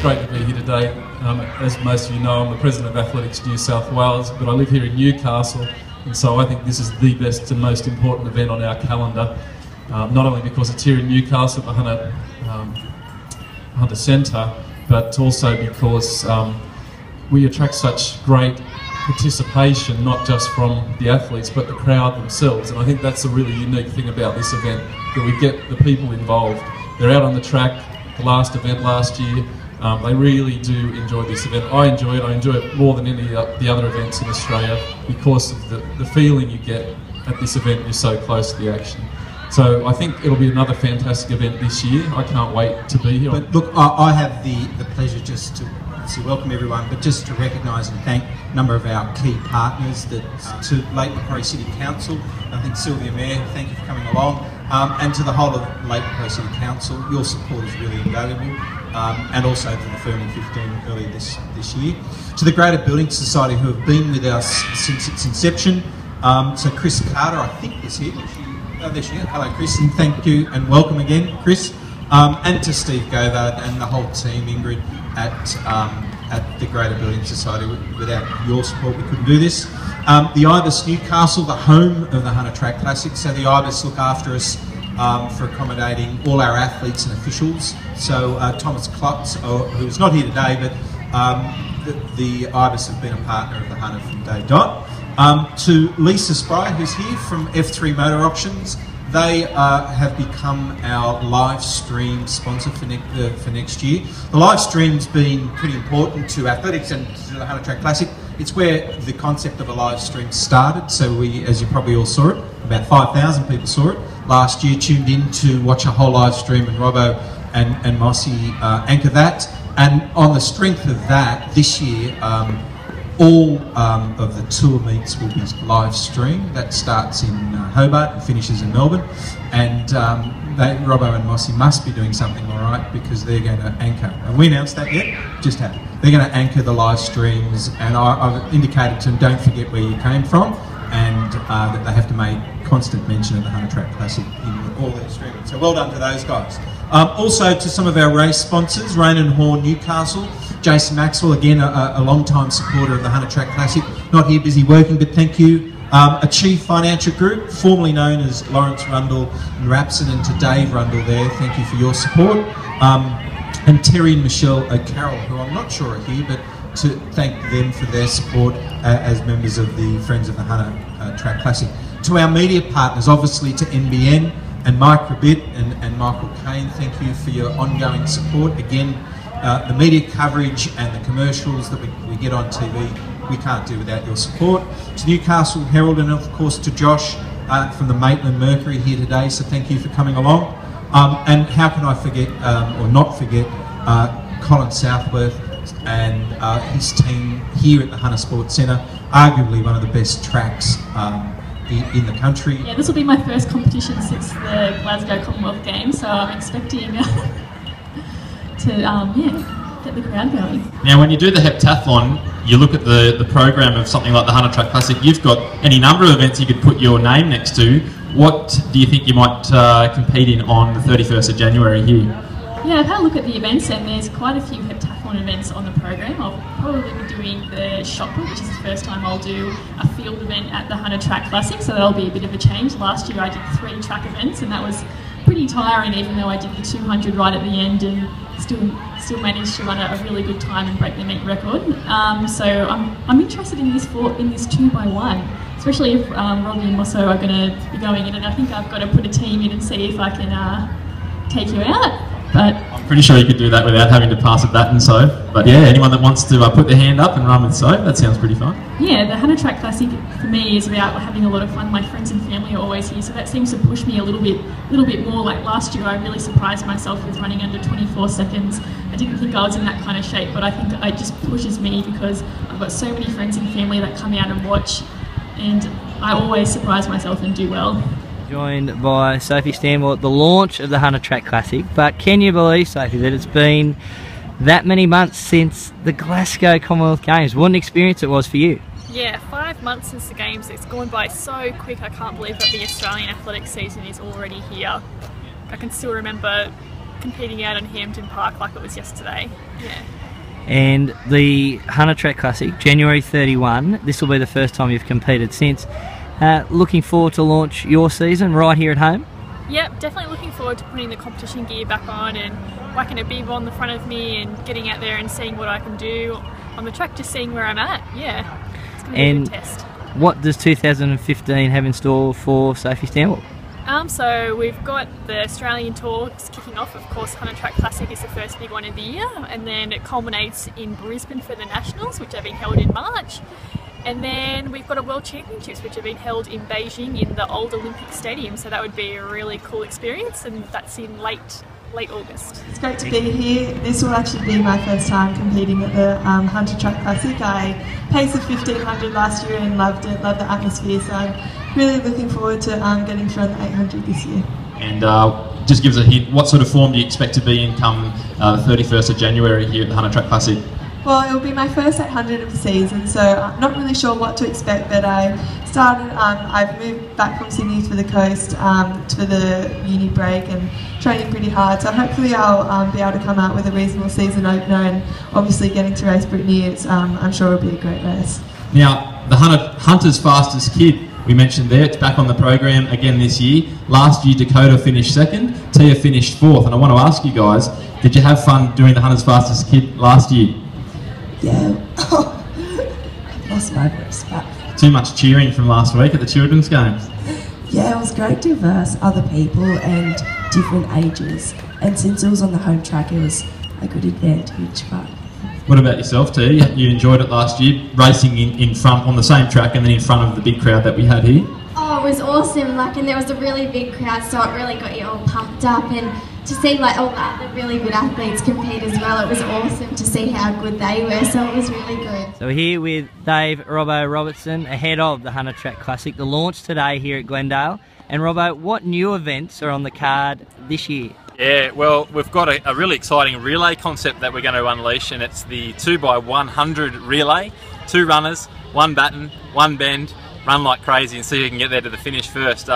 great to be here today. As most of you know, I'm the President of Athletics New South Wales, but I live here in Newcastle, and so I think this is the best and most important event on our calendar, not only because it's here in Newcastle at the Hunter Centre, but also because we attract such great participation, not just from the athletes, but the crowd themselves. And I think that's a really unique thing about this event, that we get the people involved. They're out on the track. The last event last year, they really do enjoy this event. I enjoy it. I enjoy it more than any of the other events in Australia because of the feeling you get at this event. You're so close to the action. So I think it'll be another fantastic event this year. I can't wait to be here. But look, I have the pleasure just to obviously welcome everyone, but just to recognise and thank a number of our key partners, to Lake Macquarie City Council. I think Sylvia Mayer, thank you for coming along. And to the whole of Lake Macquarie City Council, your support is really invaluable, and also to the firm in 15 earlier this year. To the Greater Building Society, who have been with us since its inception. So Chris Carter, I think, is here. There she is. Hello, Chris, and thank you and welcome again, Chris. And to Steve Gover and the whole team, Ingrid, at the Greater Building Society. Without your support, we couldn't do this. The Ibis Newcastle, the home of the Hunter Track Classic, so the Ibis look after us for accommodating all our athletes and officials. So Thomas Klutz, who's not here today, but the Ibis have been a partner of the Hunter from day dot. To Lisa Spire, who's here from F3 Motor Auctions. They have become our live stream sponsor for next year. The live stream's been pretty important to athletics and to the Hunter Track Classic. It's where the concept of a live stream started. So we, as you probably all saw it, about 5,000 people saw it last year, tuned in to watch a whole live stream, and Robbo and Mossy anchor that. And on the strength of that, this year, all of the tour meets will be live streamed. That starts in Hobart and finishes in Melbourne. And Robbo and Mossy must be doing something all right, because they're going to anchor. And we announced that yet? Just happened. They're going to anchor the live streams. And I've indicated to them, don't forget where you came from, and that they have to make constant mention of the Hunter Track Classic in all their streaming. So well done to those guys. Also to some of our race sponsors, Rain and Horn, Newcastle. Jason Maxwell, again, a long-time supporter of the Hunter Track Classic. Not here, busy working, but thank you. A Chief Financial Group, formerly known as Lawrence Rundle and Rapson, and to Dave Rundle there, thank you for your support. And Terry and Michelle O'Carroll, who I'm not sure are here, but to thank them for their support as members of the Friends of the Hunter Track Classic. To our media partners, obviously to NBN and Microbit and Michael Kane, thank you for your ongoing support. Again, the media coverage and the commercials that we get on TV, we can't do without your support. To Newcastle Herald, and of course to Josh from the Maitland Mercury here today, so thank you for coming along. And how can I forget, or not forget, Colin Southworth and his team here at the Hunter Sports Centre, arguably one of the best tracks in the country. Yeah, this will be my first competition since the Glasgow Commonwealth Games, so I'm expecting... to get the crowd going. Now when you do the heptathlon, you look at the program of something like the Hunter Track Classic, you've got any number of events you could put your name next to. What do you think you might compete in on the 31st of January here? Yeah, I've had a look at the events, and there's quite a few heptathlon events on the program. I'll probably be doing the shot put, which is the first time I'll do a field event at the Hunter Track Classic, so that'll be a bit of a change. Last year I did 3 track events, and that was pretty tiring, even though I did the 200 right at the end and still managed to run a really good time and break the meet record. So I'm interested in this 2x1, especially if Robbie and Mosso are going to be going in, and I think I've got to put a team in and see if I can take you out. But I'm pretty sure you could do that without having to pass at that and so. But yeah, anyone that wants to put their hand up and run with so, that sounds pretty fun. Yeah, the Hunter Track Classic for me is about having a lot of fun. My friends and family are always here, so that seems to push me a little bit more. Like last year, I really surprised myself with running under 24 seconds. I didn't think I was in that kind of shape, but I think it just pushes me because I've got so many friends and family that come out and watch, and I always surprise myself and do well. Joined by Sophie Stanwell at the launch of the Hunter Track Classic, but can you believe, Sophie, that it's been that many months since the Glasgow Commonwealth Games? What an experience it was for you. Yeah, 5 months since the Games. It's gone by so quick. I can't believe that the Australian athletics season is already here. I can still remember competing out in Hampden Park like it was yesterday. Yeah. And the Hunter Track Classic, January 31. This will be the first time you've competed since. Looking forward to launch your season right here at home? Yep, definitely looking forward to putting the competition gear back on and whacking a bib on the front of me and getting out there and seeing what I can do on the track, just seeing where I'm at. Yeah, it's going to be a good test. What does 2015 have in store for Sophie Stanwell? So we've got the Australian Tour kicking off. Of course, Hunter Track Classic is the first big one of the year, and then it culminates in Brisbane for the Nationals, which are being held in March. And then we've got a World Championships which have been held in Beijing in the old Olympic Stadium, so that would be a really cool experience, and that's in late August. It's great to be here. This will actually be my first time competing at the Hunter Track Classic. I paced the 1500 last year and loved it, loved the atmosphere, so I'm really looking forward to getting through the 800 this year. And just give us a hint, what sort of form do you expect to be in come 31st of January here at the Hunter Track Classic? Well, it'll be my first 800 of the season, so I'm not really sure what to expect, but I started, I've moved back from Sydney to the coast for the uni break and training pretty hard, so hopefully I'll be able to come out with a reasonable season opener, and obviously getting to race Brittany, it's, I'm sure it'll be a great race. Now, the Hunter's Fastest Kid, we mentioned there, it's back on the program again this year. Last year Dakota finished second, Tia finished fourth, and I want to ask you guys, did you have fun doing the Hunter's Fastest Kid last year? Yeah, I lost my voice, but... Too much cheering from last week at the children's games. Yeah, it was great, diverse other people and different ages. And since it was on the home track, it was a good advantage, but... What about yourself, T? You enjoyed it last year, racing in front on the same track and then in front of the big crowd that we had here? Oh, it was awesome, like, and there was a really big crowd, so it really got you all pumped up, and to see like all the other really good athletes compete as well, it was awesome to see how good they were, so it was really good. So we're here with Dave Robbo Robertson ahead of the Hunter Track Classic, the launch today here at Glendale. And Robbo, what new events are on the card this year? Yeah, well, we've got a really exciting relay concept that we're going to unleash, and it's the 2x100 relay. 2 runners, 1 baton, 1 bend, run like crazy and see who can get there to the finish first.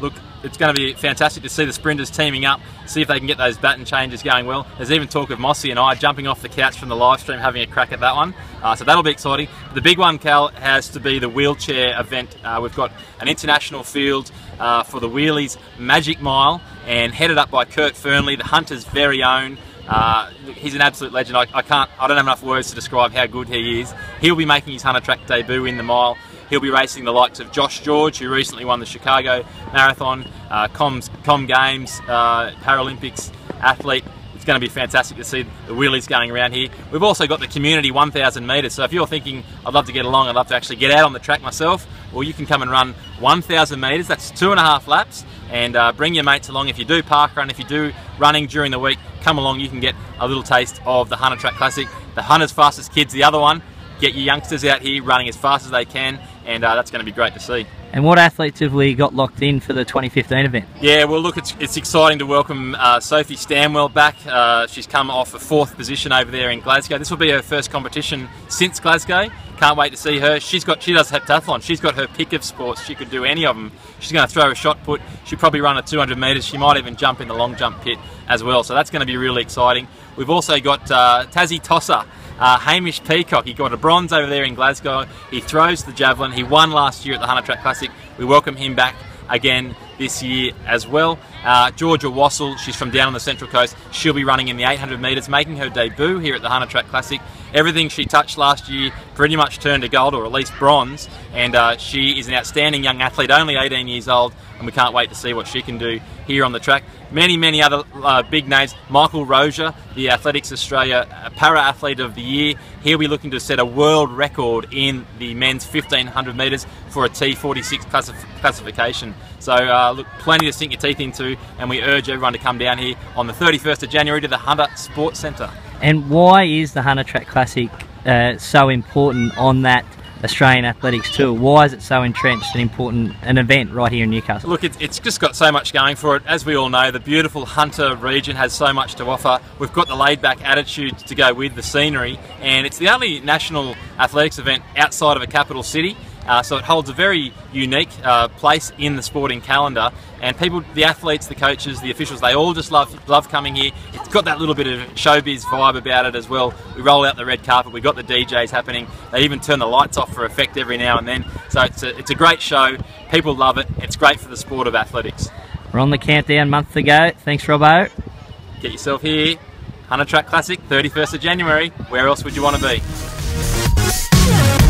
Look, it's going to be fantastic to see the sprinters teaming up, see if they can get those baton changes going well. There's even talk of Mossy and I jumping off the couch from the live stream having a crack at that one. So that'll be exciting. The big one, Cal, has to be the wheelchair event. We've got an international field for the wheelies Magic Mile, and headed up by Kurt Fernley, the Hunter's very own. He's an absolute legend. I don't have enough words to describe how good he is. He'll be making his Hunter Track debut in the mile. He'll be racing the likes of Josh George, who recently won the Chicago Marathon, Com Games, Paralympics athlete. It's going to be fantastic to see the wheelies going around here. We've also got the community 1,000 metres, so if you're thinking, I'd love to get along, I'd love to actually get out on the track myself, well, you can come and run 1,000 metres, that's 2.5 laps, and bring your mates along. If you do park run, if you do running during the week, come along, you can get a little taste of the Hunter Track Classic. The Hunter's Fastest Kid's the other one. Get your youngsters out here running as fast as they can, and that's going to be great to see. And what athletes have we got locked in for the 2015 event? Yeah, well look, it's exciting to welcome Sophie Stanwell back. She's come off a 4th position over there in Glasgow. This will be her first competition since Glasgow. Can't wait to see her. She does heptathlon. She's got her pick of sports. She could do any of them. She's going to throw a shot put. She'll probably run a 200 metres. She might even jump in the long jump pit as well. So that's going to be really exciting. We've also got Tassie Tosser. Hamish Peacock, he got a bronze over there in Glasgow. He throws the javelin. He won last year at the Hunter Track Classic. We welcome him back again this year as well. Georgia Wassell, she's from down on the Central Coast. She'll be running in the 800 metres, making her debut here at the Hunter Track Classic. Everything she touched last year pretty much turned to gold, or at least bronze, and she is an outstanding young athlete, only 18 years old, and we can't wait to see what she can do here on the track. Many other big names. Michael Rozier, the Athletics Australia Para-Athlete of the Year. He'll be looking to set a world record in the men's 1500 metres for a T46 classification. So look, plenty to sink your teeth into, and we urge everyone to come down here on the 31st of January to the Hunter Sports Centre. And why is the Hunter Track Classic so important on that Australian athletics tour? Why is it so entrenched and important an event right here in Newcastle? Look, it's just got so much going for it. As we all know, the beautiful Hunter region has so much to offer. We've got the laid-back attitude to go with the scenery, and it's the only national athletics event outside of a capital city. So it holds a very unique place in the sporting calendar, and people, the athletes, the coaches, the officials, they all just love coming here. It's got that little bit of showbiz vibe about it as well. We roll out the red carpet, we've got the DJs happening, they even turn the lights off for effect every now and then. So it's a great show, people love it, it's great for the sport of athletics. We're on the countdown, month to go. Thanks, Robbo. Get yourself here, Hunter Track Classic, 31st of January, where else would you want to be?